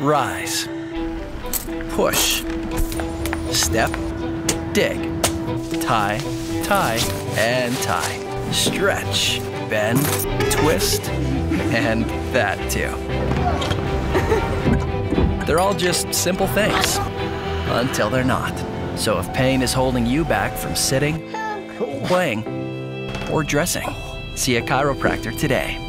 Rise. Push. Step. Dig. Tie. Tie. And tie. Stretch. Bend. Twist. And that too. They're all just simple things. Until they're not. So if pain is holding you back from sitting, playing, or dressing, see a chiropractor today.